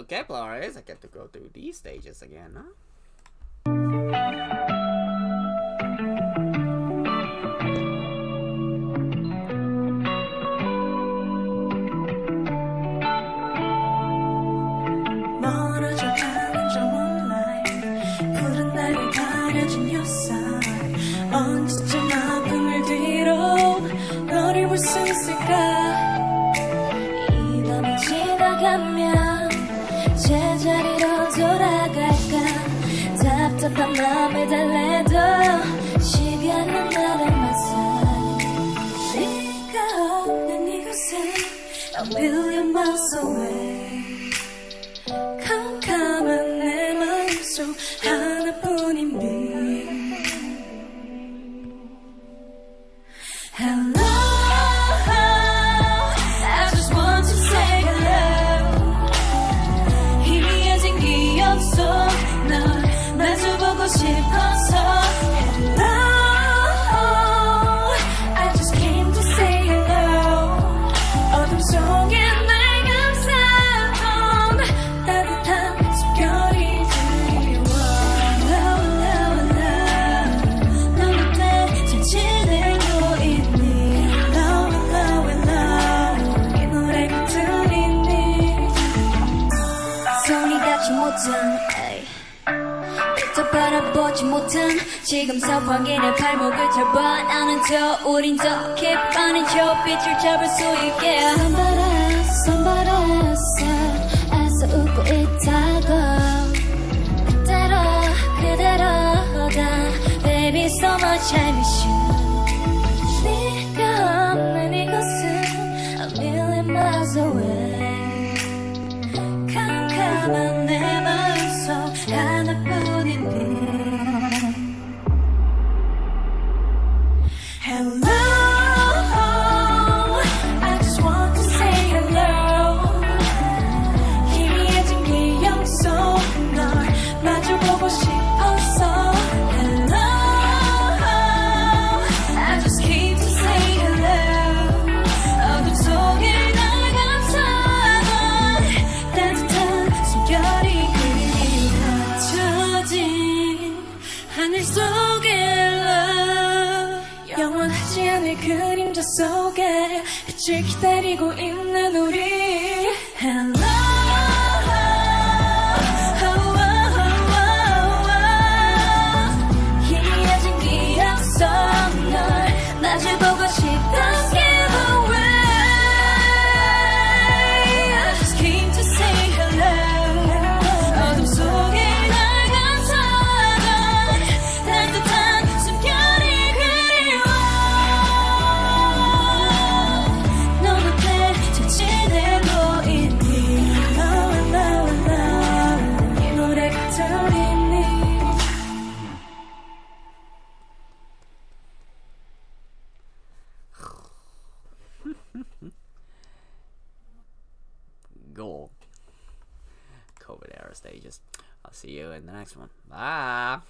Oh, Kepler is. I get to go through these stages again, huh? A million miles away. 캄캄한 내 마음 속 하나뿐인 빈. Hello, I just want to say hello. 희미해진 기억 속 널 마주보고 싶어서. 또 바라보지 못한 지금 서방인의 발목을 잡아 나는 더 우린 더 깊은 저 빛을 잡을 수 있게 선바라서 애써 웃고 있다고 그대로다 Baby so much I miss you 네가 없는 이곳은 A million miles away 캄캄한 내 마음속 하나뿐 그림자 속에 빛을 기다리고 있는 우리 Hello 희미해진 기억 속 널 마주보고 싶던 Give away I just came to say hello 어둠 속에 goal. COVID era stages. I'll see you in the next one. Bye.